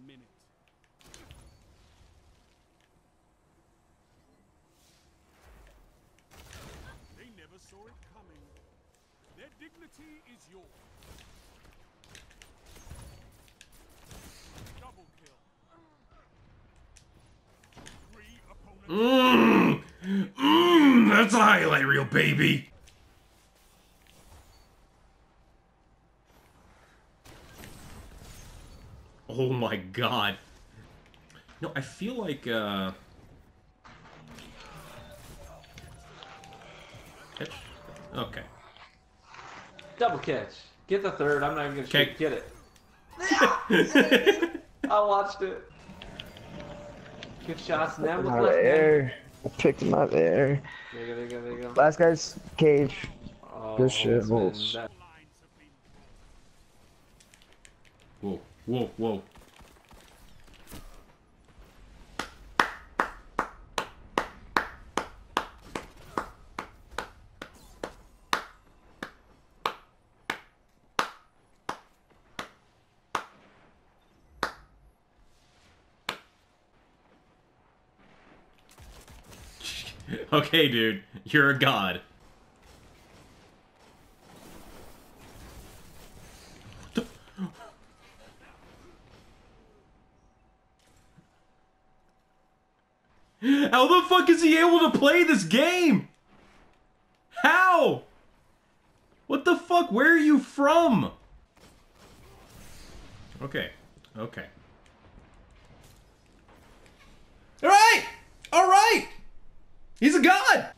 minute. They never saw it coming. Their dignity is yours. Double kill. Three opponents. That's a highlight reel, baby. Oh my god. No, I feel like, Catch? Okay. Double catch. Get the third. I'm not even gonna shoot. Get it. I watched it. Good shots. Now with left air. I picked him up there. There you go, there you go, there you go. Last guy's cage. Oh, good shit. Whoa. Whoa, whoa. Okay, dude, you're a god. How the fuck is he able to play this game? How? What the fuck? Where are you from? Okay. Okay. Alright! Alright! He's a god!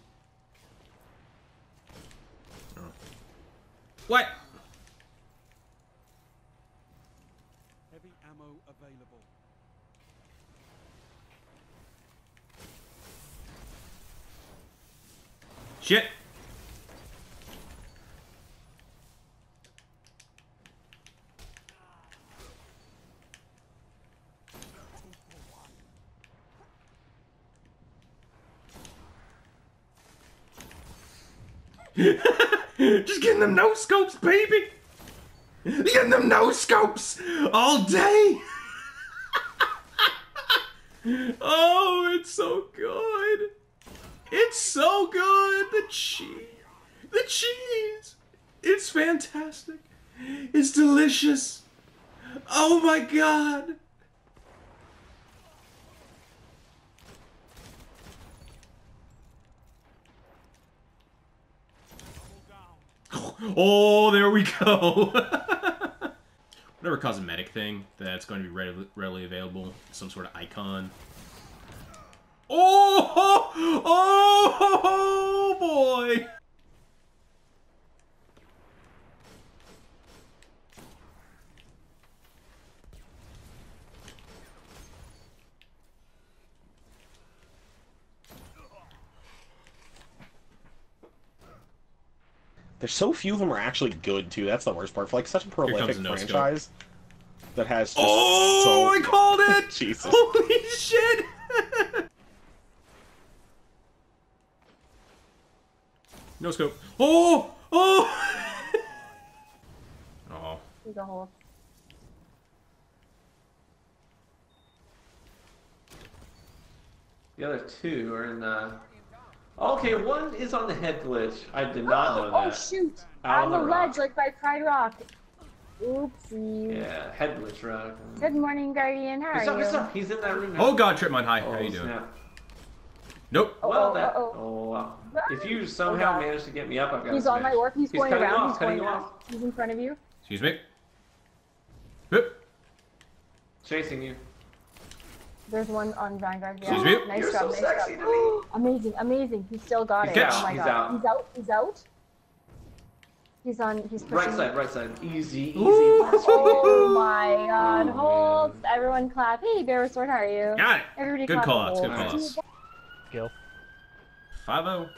Oh. What? Heavy ammo available. Shit. Just getting them no scopes, baby. Getting them no scopes all day. Oh, it's so good. It's so good! The cheese! The cheese! It's fantastic! It's delicious! Oh my god! Oh, there we go! Whatever cosmetic thing that's going to be readily available, some sort of icon. Oh, oh, oh, oh boy! There's so few of them are actually good too. That's the worst part. For like such a prolific franchise that has. Just oh, so I called it! Jesus! Holy shit! No scope. Oh! Oh! Oh. There's a hole. The other two are in the... Okay, one is on the head glitch. I did not know that. Oh, shoot! On the ledge, like by Pride Rock. Oopsie. Yeah, head glitch rock. Good morning, Guardian. How are you? He's in that room now. Oh god, Tripmon, hi. How you doing? Nope. Well, that... Oh, wow. If you somehow manage to get me up, I've got He's on my orc. He's going around. He's going around. He's in front of you. Excuse me. Whoop. Chasing you. There's one on Vanguard. Yeah. Excuse me. Nice You're job. So nice sexy job. To me. Amazing, amazing. He still got it. Oh my god. He's out. He's on. He's pushing. Right side. Easy. Oh my god. Holds. Everyone clap. Hey, Bear Sword, how are you? Got it. Everybody clap. Good call outs. Good call outs. Kill. 5-0.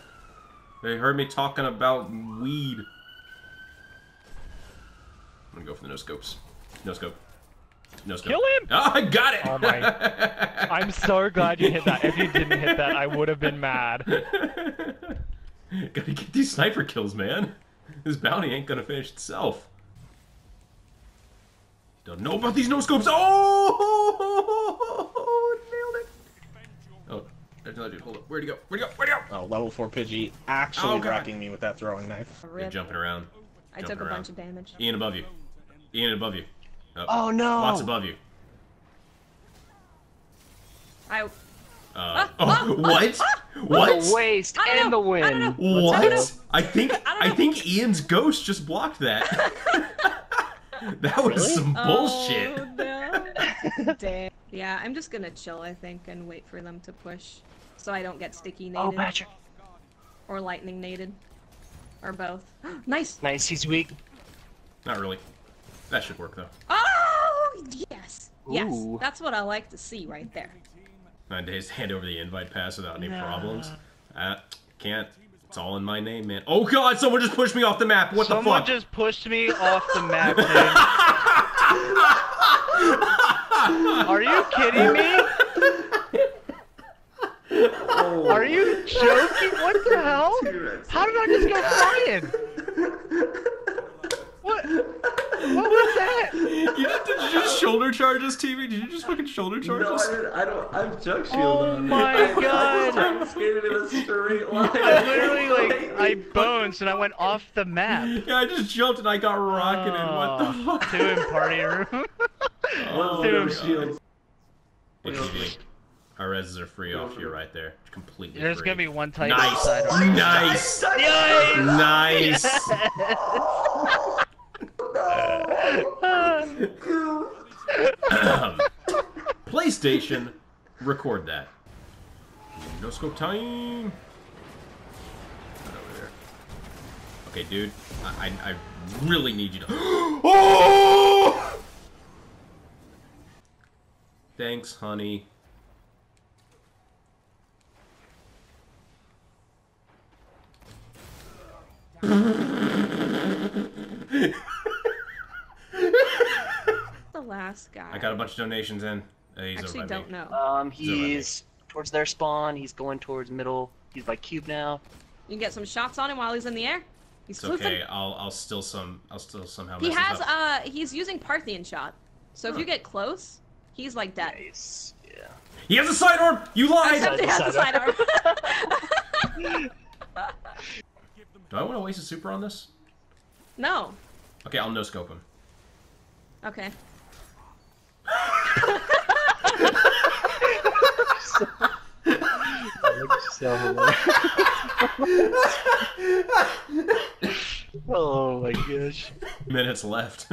They heard me talking about weed. I'm gonna go for the no scopes. No scope. No scope. Kill him! Oh, I got it! Oh my... I'm so glad you hit that. If you didn't hit that, I would have been mad. Gotta get these sniper kills, man. This bounty ain't gonna finish itself. Don't know about these no-scopes. Oh! Nailed it. Oh, there's another dude. Hold up. Where'd he go? Where'd he go? Where'd he go? Oh, level 4 Pidgey actually wrecking me with that throwing knife. You're jumping around. I took a bunch of damage. Ian above you. Ian above you. Oh, no. Lots above you. What? What? The waste and the win. What? I think Ian's ghost just blocked that. That was really? Some bullshit. Oh, no. Damn. Yeah, I'm just gonna chill, I think, and wait for them to push, so I don't get sticky nated. Oh, Patrick. Or lightning nated, or both. Nice. Nice. He's weak. Not really. That should work though. Oh yes, yes. Ooh. That's what I like to see right there. 9 days to hand over the invite pass without any problems. I can't. It's all in my name, man. Oh god, someone just pushed me off the map. What the fuck? Someone just pushed me off the map, dude. Are you kidding me? Oh. Are you joking? What the hell? How did I just go flying? What was that? Did you just shoulder charge us, TV? Did you just fucking shoulder charge us? No, I don't. I'm jug shielding. Oh my god! I'm skated in a straight line. Literally, like, I bounced and I went off the map. Yeah, I just jumped and I got rocketed. What the fuck? To him, party room. Oh, to shield. Hey, TV. Our reses are free off you right there. Completely There's free. Gonna be one type nice. Side nice. Nice. Nice. Nice. PlayStation, record that. No scope time. Not over there. Okay, dude. I really need you to. Oh! Thanks, honey. Last guy. I got a bunch of donations in. He's actually over by don't me. Know. He's towards their spawn. He's going towards middle. He's by cube now. You can get some shots on him while he's in the air. He's it's okay. I'll steal some. I'll still somehow. He has up. He's using Parthian shot. So if you get close, he's like dead. Nice. Yeah. He has a sidearm. You lied. Except he has a sidearm. Do I want to waste a super on this? No. Okay, I'll no scope him. Okay. Oh my gosh. Minutes left.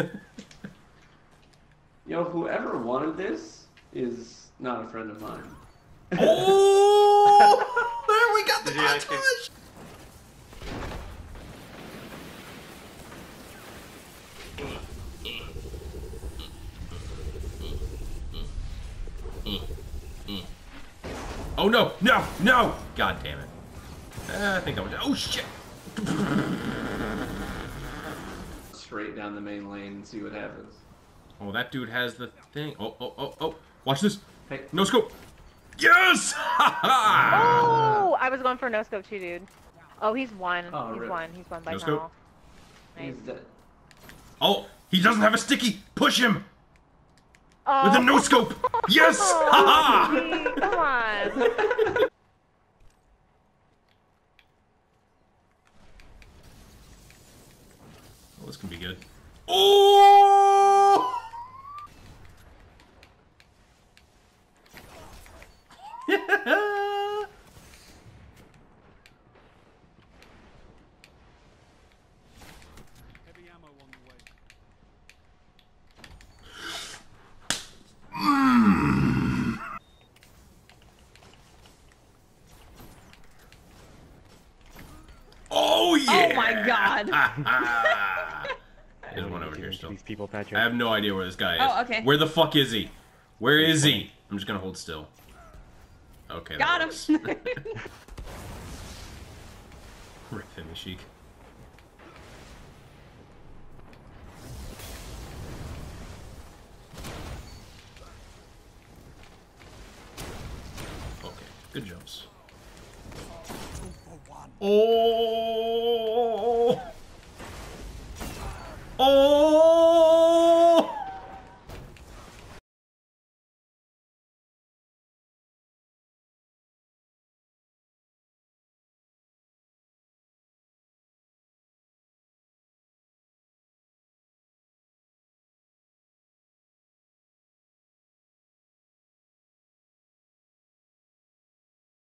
Yo, whoever wanted this is not a friend of mine. Oh! There we got the montage! Oh no! No! No! God damn it! I think I was. Oh shit! Straight down the main lane and see what happens. Oh, that dude has the thing. Oh! Watch this! Hey. No scope! Yes! Oh! I was going for no scope too, dude. Oh, he's one. Oh, he's one. He's one by no scope. Nice. Oh! He doesn't have a sticky. Push him! Oh. With a no scope! Yes! Haha! Oh, come on! Well, this can be good. Oh! There's one over here still. These people, Patrick. I have no idea where this guy is. Oh, okay. Where the fuck is he? Where is he? I'm just gonna hold still. Okay. Got him. Rip him, Sheik. Okay. Good jumps. Oh. Oh!